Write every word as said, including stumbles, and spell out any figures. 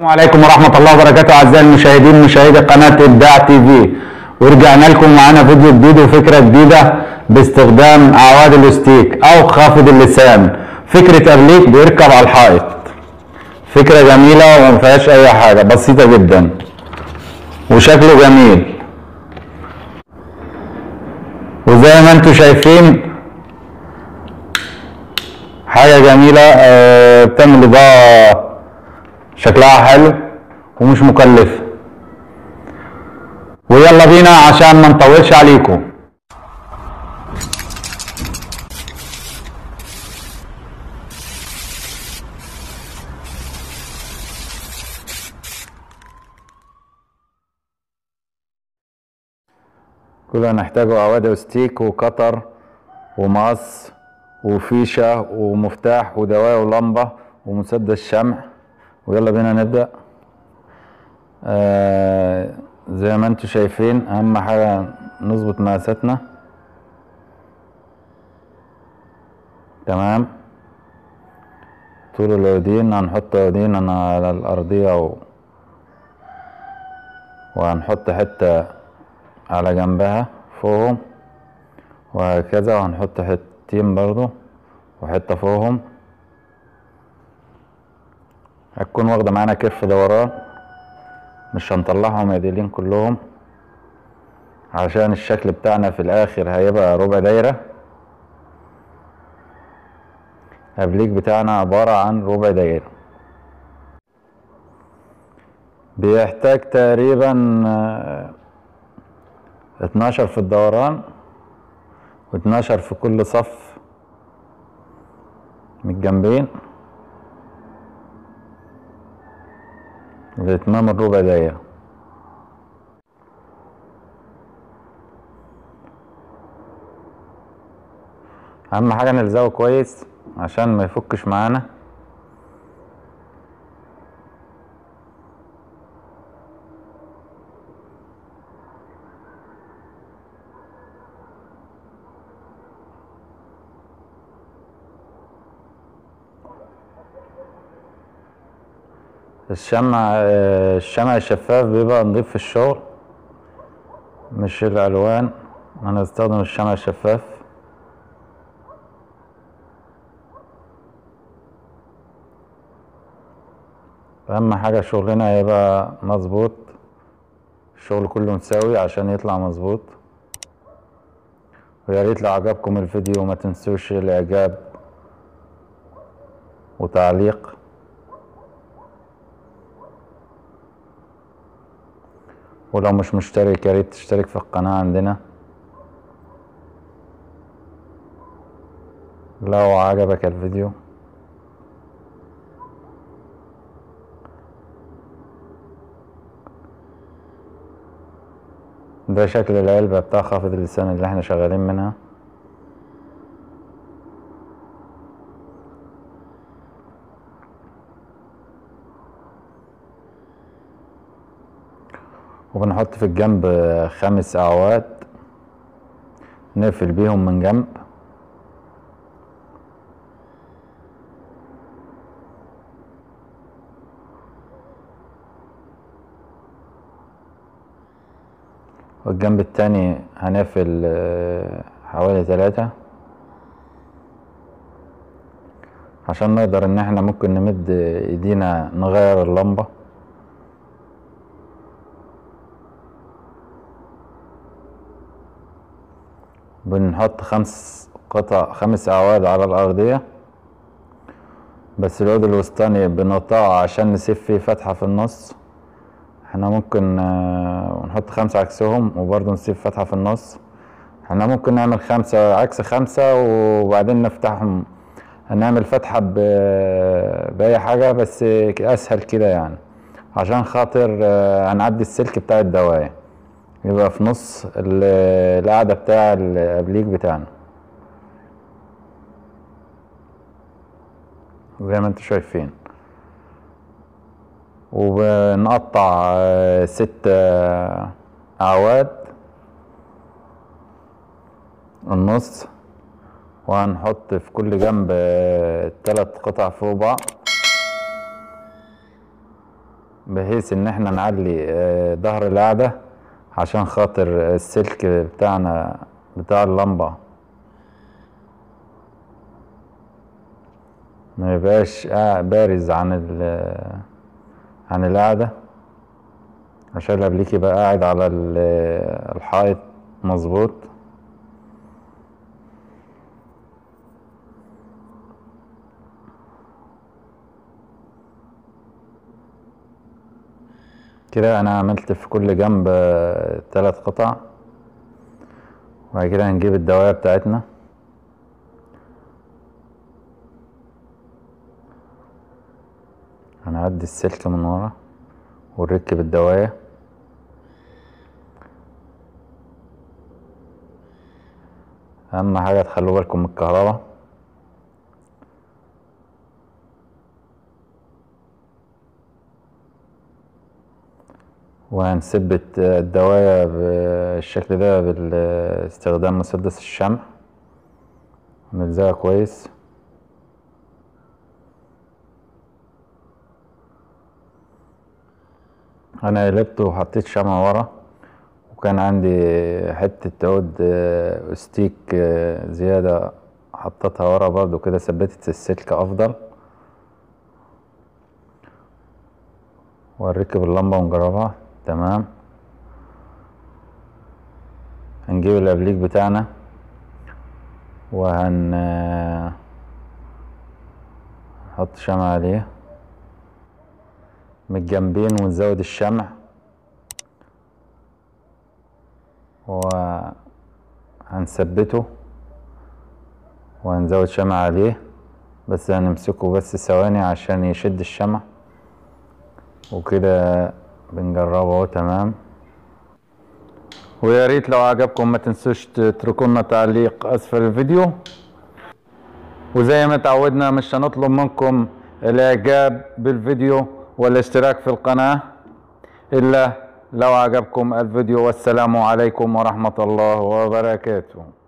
السلام عليكم ورحمة الله وبركاته أعزائي المشاهدين مشاهدي قناة إبداع تيفي، ورجعنا لكم معانا فيديو جديد وفكرة جديدة باستخدام عواد الاستيك أو خافض اللسان. فكرة أبليك بيركب على الحائط، فكرة جميلة وما فيهاش أي حاجة، بسيطة جدا وشكله جميل. وزي ما انتم شايفين حاجة جميلة بتعمل إضاءة شكلها حلو ومش مكلفة. ويلا بينا عشان ما نطولش عليكم. كلنا نحتاج عواد وستيك وقطر ومقص وفيشة ومفتاح ودواية ولمبة ومسدس شمع. ويلا بينا نبدأ. آه زي ما انتوا شايفين اهم حاجة نظبط مقاساتنا تمام. طول العودين هنحط عودين على الارضية و... وهنحط حتة على جنبها فوقهم وهكذا، وهنحط حتتين برضو وحتة فوقهم. هتكون واخده معانا كف دوران، مش هنطلعهم عدلين كلهم عشان الشكل بتاعنا في الاخر هيبقى ربع دايره. الابليك بتاعنا عباره عن ربع دايره، بيحتاج تقريبا اتناشر في الدوران واتناشر في كل صف من الجنبين لإتمام الربع دايرة. أهم حاجة نلزقه كويس عشان ما يفكش معانا. الشمع الشمع الشفاف بيبقى نضيف في الشغل، مش الالوان. انا بستخدم الشمع الشفاف. اهم حاجه شغلنا يبقى مظبوط، الشغل كله متساوي عشان يطلع مظبوط. ويا ريت لو عجبكم الفيديو ما تنسوش الاعجاب وتعليق. ولو مش مشترك يا ريت تشترك في القناة عندنا. لو عجبك الفيديو ده شكل العلبة بتاع خافض اللسان اللي احنا شغالين منها. وبنحط في الجنب خمس اعواد نقفل بيهم من جنب. والجنب التاني هنقفل حوالي ثلاثة عشان نقدر ان احنا ممكن نمد ايدينا نغير اللمبة. بنحط خمس قطع خمس اعواد على الارضيه، بس العود الوسطاني بنقطعه عشان نسيب فيه فتحه في النص. احنا ممكن نحط خمسه عكسهم وبرضه نسيب فتحه في النص. احنا ممكن نعمل خمسه عكس خمسه وبعدين نفتحهم، هنعمل فتحه باي حاجه بس اسهل كده يعني، عشان خاطر هنعدي السلك بتاع الدوايه يبقى في نص القاعدة بتاع الابليك بتاعنا. زي ما انتوا شايفين. وبنقطع ست اعواد النص، وهنحط في كل جنب تلات قطع فوق بعض بحيث ان احنا نعلي ظهر القعده عشان خاطر السلك بتاعنا بتاع اللمبه ما يبقاش بارز عن عن القعده، عشان الابليك يبقى قاعد على الحائط مظبوط. كده انا عملت في كل جنب ثلاث قطع، وبعد كده هنجيب الدوايه بتاعتنا هنعدي السلك من ورا ونركب الدوايه. اهم حاجه تخلوا بالكم من الكهرباء، وهنثبت الدوايه بالشكل ده باستخدام مسدس الشمع ونلزقها كويس. انا قلبته وحطيت شمع ورا، وكان عندي حته عود استيك زياده حطيتها ورا برضو كده ثبتت السلك افضل. وهنركب اللمبه ونجربها تمام. هنجيب الابليك بتاعنا وهن نحط شمع عليه من الجنبين ونزود الشمع، وهنثبته وهنزود شمع عليه، بس هنمسكه بس ثواني عشان يشد الشمع. وكده بنجربه اهو تمام. ويا ريت لو عجبكم ما تنسوش تتركوا لنا تعليق اسفل الفيديو، وزي ما تعودنا مش هنطلب منكم الاعجاب بالفيديو والاشتراك في القناة الا لو عجبكم الفيديو. والسلام عليكم ورحمة الله وبركاته.